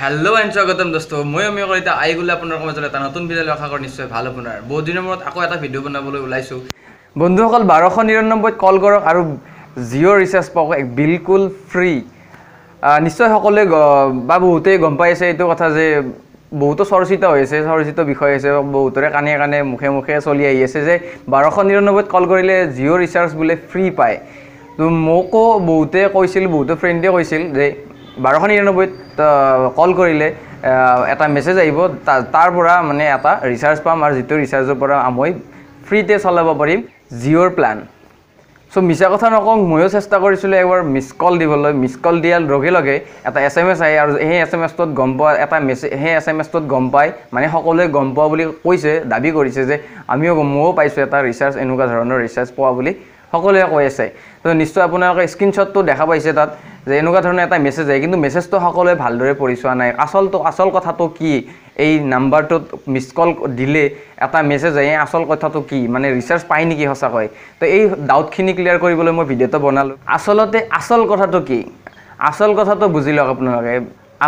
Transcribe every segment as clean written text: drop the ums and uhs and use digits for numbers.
Hello and स्वागतम दोस्तों मैं अमिय कलिता आई ग'लो আপোনালোকৰ মাজলৈ এটা নতুন ভিডিঅ' লৈ আশা কৰোঁ নিশ্চয় ভাল আপোনাৰ বহুত দিনৰ মূৰত আকৌ এটা ভিডিঅ' বনাবলৈ ওলাইছো বন্ধুসকল 1299 কল কৰক আৰু জিঅ' ৰিচাৰ্জ পাওক বিলকুল ফ্ৰী নিশ্চয় সকলোৱে বা বহুতে গম পাইছে এইটো কথা যে বহুতো চৰ্চিত হৈছে চৰ্চিত বিষয় হৈছে বহুতৰে কানে কানে মুখে মুখে চলি আহি আছে যে 1299 কল কৰিলে জিঅ' ৰিচাৰ্জ বুলে ফ্ৰী পায় তো মোকো বহুতে কৈছিল বহুতো ফ্ৰেণ্ডে কৈছিল যে 1299 কল কৰিলে এটা মেসেজ আহিব তাৰ পৰা মানে এটা ৰিচাৰ্জ পাম আৰু যেটো ৰিচাৰ্জৰ পৰা মই ফ্ৰীতে চলাব পাৰিম জিঅ'ৰ প্ল্যান সো মিছা কথা নকওঁ ময়ো চেষ্টা কৰিছিল একবাৰ মিছ কল দিবলৈ মিছ কল দিয়াৰ লগে লগে এটা এসএমএস আহে আৰু এই এসএমএসটোত গম পায় এটা মেসেজ এই এসএমএসটোত গম পায় মানে সকলোৱে গম পাও বুলি কৈছে দাবী কৰিছে যে আমিও ময়ো পাইছো এটা ৰিচাৰ্জ এনেকুৱা ধৰণৰ ৰিচাৰ্জ পোৱা বুলি সকলোৱে কৈ আছে তো নিশ্চয় আপোনালোকে স্ক্ৰিনশ্বটটো দেখা পাইছে তাত যে এনেকুৱা ধৰণৰ এটা মেসেজ আহে কিন্তু মেসেজটো সকলোৱে ভালদৰে পঢ়িছোৱা নাই আসল কথাটো কি এই নাম্বাৰটোত মিছ কল দিলে এটা মেসেজ আহে আসল কথাটো কি মানে ৰিচাৰ্জ পাই নেকি হসা কয় তো এই ডাউটখিনি ক্লিয়াৰ কৰিবলৈ মই ভিডিঅটো বনালো আসলতে আসল কথাটো কি আসল কথাটো বুজি লওক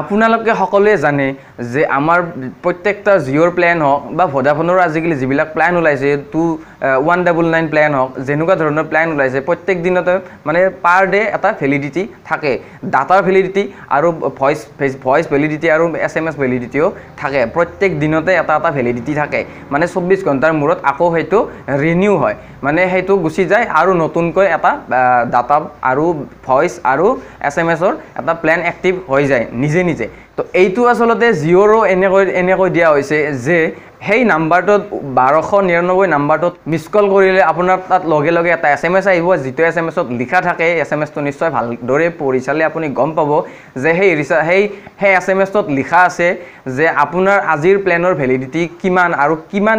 আপোনালোকে সকলোৱে জানে যে আমাৰ প্ৰত্যেকটা জিঅ'ৰ প্ল্যান হওক বা ভোডাফোনৰ আজিকালি যিবিলাক প্ল্যান ওলাইছে 2199 প্ল্যান হওক যেনেকুৱা ধৰণৰ প্ল্যান ওলাইছে প্ৰত্যেক দিনতে মানে পাৰ ডে এটা ভ্যালিডিটি থাকে ডাটাৰ ভ্যালিডিটি আৰু ভয়েস ভ্যালিডিটি আৰু এসএমএস ভ্যালিডিটিও থাকে প্ৰত্যেক দিনতে এটা ভ্যালিডিটি থাকে মানে 24 ঘণ্টাৰ মূৰত আকৌ হেতু ৰিনিউ হয় মানে হেতু গুছি যায় আৰু নতুনকৈ এটা ডাটা আৰু ভয়েস আৰু এসএমএসৰ এটা প্ল্যান এক্টিভ হৈ যায় নিজে নিজে তো এইটো আসলতে জিঅ'ৰ এনে কৈ দিয়া হৈছে যে সেই নাম্বাৰটোত 1299 নাম্বাৰটোত মিছ কল কৰিলে আপোনাৰ তাত লগে লগে এটা এসএমএস আহিব যেটো এসএমএসত লিখা থাকে এসএমএসটো নিশ্চয় ভালদৰে পঢ়িছালে আপুনি গম পাব যে সেই এসএমএসটোত লিখা আছে যে আপোনাৰ আজিৰ প্লেনৰ ভ্যালিডিটি কিমান আৰু কিমান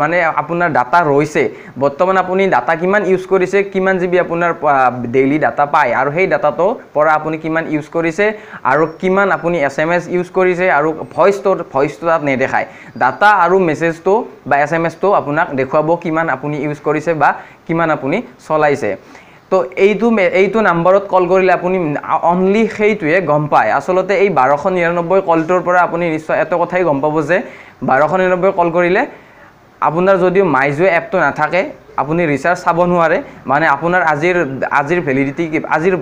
মানে আপোনাৰ ডাটা ৰৈছে বৰ্তমান আপুনি ডাটা কিমান ইউজ কৰিছে কিমান জিবি আপোনাৰ ডেইলি ডাটা পায় আৰু সেই ডাটাটো পৰা আপুনি কিমান ইউজ কৰিছে আৰু কিমান আপুনি এসএমএস ইউজ কৰিছে আৰু ভয়েসটো তাত নেদেখায় ডাটা আৰু मेसेज तो बा एसएमएस तो आपनाक देखाबो किमान आपुनी यूज करिसे बा किमान आपुनी चलाइसे তো এইটো নাম্বাৰত কল কৰিলে আপুনি অনলি সেইটোৱে গম পায় আসলতে এই 1299 কলটোৰ পৰা আপুনি নিশ্চয় এত কথাই গম পাব যে 1299 কল কৰিলে আপোনাৰ যদি মাইজো এপটো নাথাকে আপুনি ৰিচাৰ্জ চাব নোৱাৰে মানে আপোনাৰ আজিৰ ভ্যালিডিটি আজিৰ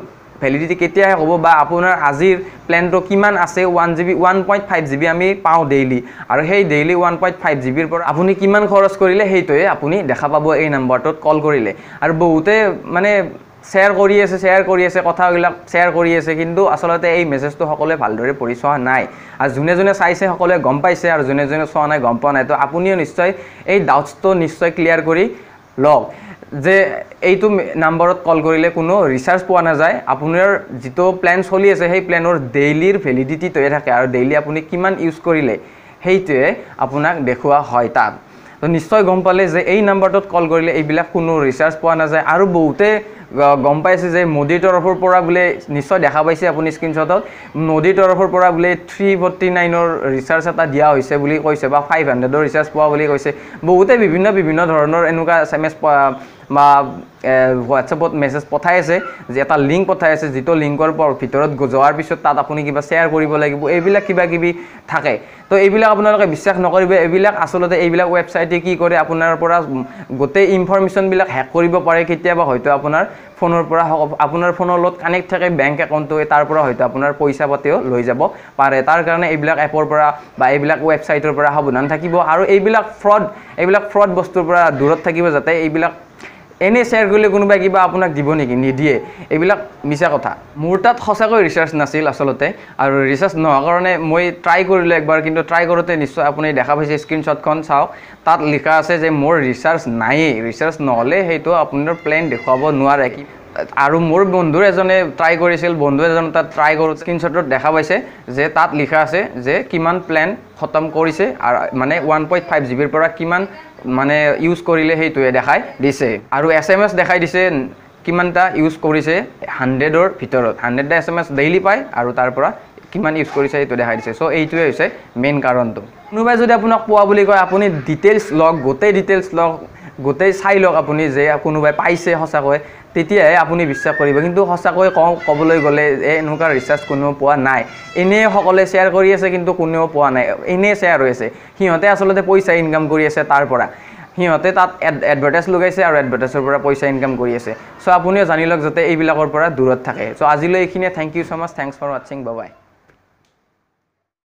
ভ্যালিডিটি কেতিয়া হ'ব বা আপোনাৰ আজিৰ প্ল্যানটো কিমান আছে 1GB 1.5GB আমি পাও ডেইলি আৰু সেই ডেইলি 1.5GB ৰ পৰা আপুনি কিমান খৰচ কৰিলে হেইটোৱে আপুনি দেখা পাব এই নাম্বাৰটোত কল কৰিলে আৰু বহুতে মানে শেয়াৰ কৰি আছে কথাবিলাক শেয়াৰ কৰি আছে কিন্তু আসলতে এই মেসেজটো সকলোৱে ভালদৰে পঢ়িছোৱা নাই আৰু জুনে চাইছে সকলোৱে গম পাইছে আৰু জুনে চোৱা নাই গম পোৱা নাই তো আপুনিও নিশ্চয় এই ডাউটটো নিশ্চয় ক্লিয়াৰ কৰি লওক যে এইটো নাম্বাৰত কল কৰিলে কোনো ৰিচাৰ্জ পোৱা না যায় আপোনাৰ যেটো প্ল্যান চলি আছে সেই প্ল্যানৰ ডেইলিৰ ভ্যালিডিটি তয়ে থাকে আৰু ডেইলি আপুনি কিমান ইউজ কৰিলে হেইটোৱে আপোনাক দেখুৱা হয় তাত তো নিশ্চয় গম পালে যে এই নাম্বাৰটোত কল কৰিলে এইবিলাক কোনো ৰিচাৰ্জ পোৱা না যায় আৰু বহুতে গম পাইছে যে মোদীৰ তৰফৰ পৰা বুলে নিশ্চয় দেখা পাইছে আপুনি স্ক্ৰিনশ্বটত মোদীৰ তৰফৰ পৰা বুলে 349 ৰ ৰিচাৰ্জ এটা দিয়া হৈছে বুলি কৈছে বা 500 ৰ ৰিচাৰ্জ পোৱা বুলি কৈছে বহুতে বিভিন্ন ধৰণৰ এনেকুৱা এসএমএস বা হোৱাটছআপত মেসেজ পঠাই আছে যে এটা লিংক পঠাই আছে যেটো লিংকৰ ভিতৰত যোৱাৰ পিছত তাত আপুনি কিবা শেয়াৰ কৰিব লাগিব এইবিলাক কিবা থাকে তো এইবিলাক আপোনালোকে বিশ্বাস নকৰিব এইবিলাক আসলতে এইবিলাক ওয়েবসাইটে কি কৰে আপোনাৰ পৰা গোটেই ইনফৰমেশন বিলাক হ্যাক কৰিব পাৰে কেতিয়াবা হয়তো আপোনাৰ ফোনৰ পৰা আপোনাৰ ফোনৰ লগত কানেক্ট থাকে ব্যাংক একাউণ্টটো তাৰ পৰা হয়তো আপোনাৰ পইচা পাতিও লৈ যাব পাৰে তাৰ কাৰণে এইবিলাক এপৰ পৰা বা এইবিলাক ওয়েবসাইটৰ পৰা সাবধান থাকিব আৰু এইবিলাক ফ্ৰড বস্তুৰ পৰা দূৰত থাকিব যাতে এইবিলাক এনে শেয়াৰ কৰিলে কোনোবা কিবা আপোনাক দিব নেকি নিদিয়ে এইবিলাক মিছা কথা মোৰ তাত খসাকৈ ৰিচাৰ্জ নাছিল আসলতে আৰু ৰিচাৰ্জ নহৰ কাৰণে মই ট্ৰাই কৰিলে একবাৰ কিন্তু ট্ৰাই কৰোতে নিশ্চয় আপুনি দেখা পাইছে স্ক্ৰিনশ্বটখন চাওক তাত লিখা আছে যে মোৰ ৰিচাৰ্জ নাই ৰিচাৰ্জ নহলে হেতু আপোনাৰ প্ল্যান দেখাব নোৱাৰে কি আৰু মোৰ বন্ধু এজনে ট্ৰাই কৰিছিল বন্ধু এজন তাত ট্ৰাই কৰোঁ স্ক্রিনশ্বটত দেখা পাইছে যে তাত লিখা আছে যে কিমান প্ল্যান খতম কৰিছে মানে 1.5GB ৰ পৰা কিমান মানে ইউজ কৰিলে হেইটোৱে দেখাই দিছে আৰু এসএমএস দেখাই দিছে কিমানটা ইউজ কৰিছে 100 ৰ ভিতৰত 100 টা এসএমএস ডেইলি পায় আৰু তাৰ পৰা কিমান ইউজ কৰিছে হেইটো দেখাই দিছে সো এইটোৱে হৈছে মেইন কাৰণটো কোনোবাই যদি আপোনাক পোৱা বুলি কয় আপুনি ডিটেইলছ লওক গোটেই ডিটেইলছ লওক গোটেই চাই লওক আপুনি যে কোনোবাই পাইছে সঁচাকৈ তেতিয়াহে আপুনি বিশ্বাস কৰিব। কিন্তু সঁচাকৈ ক'বলৈ গ'লে এনেকুৱা ৰিচাৰ্জ কোনেও পোৱা নাই, এনেই সকলোৱে শ্বেয়াৰ কৰি আছে কিন্তু কোনেও পোৱা নাই, এনেই শ্বেয়াৰ হৈ আছে। সিহঁতে আচলতে পইচা ইনকাম কৰি আছে, তাৰ পৰা সিহঁতে তাত এডভাৰটাইজ লগাইছে আৰু এডভাৰটাইজৰ পৰা পইচা ইনকাম কৰি আছে। চ' আপুনিও জানি লওক যাতে এইবিলাকৰ পৰা দূৰত থাকে। চ' আজিলৈ এইখিনিয়ে, thank you so' much, thanks for ৱাচিং, বাই বাই।